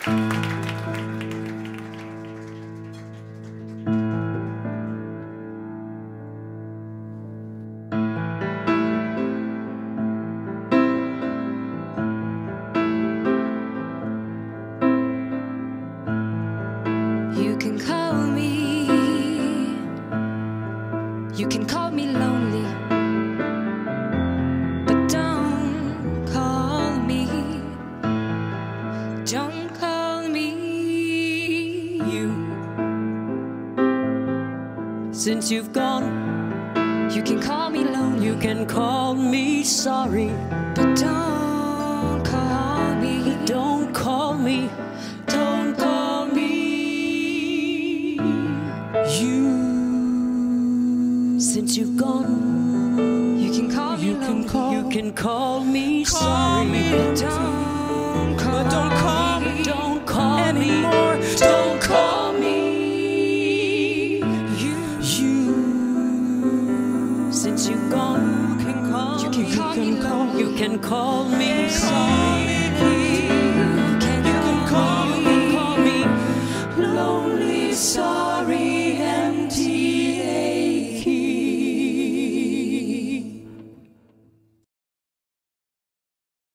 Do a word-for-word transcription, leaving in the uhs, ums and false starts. You can call me lonely, but don't call me, don't call me you. Since you've gone, you can call me lonely, you can call me sorry, but don't call me, don't call me, don't call me you. Since you've gone, you can call me, you can call, you can call me sorry, but don't call me, don't call me anymore, don't call me you. Since you've gone, you can call, you can call, you can call me sorry.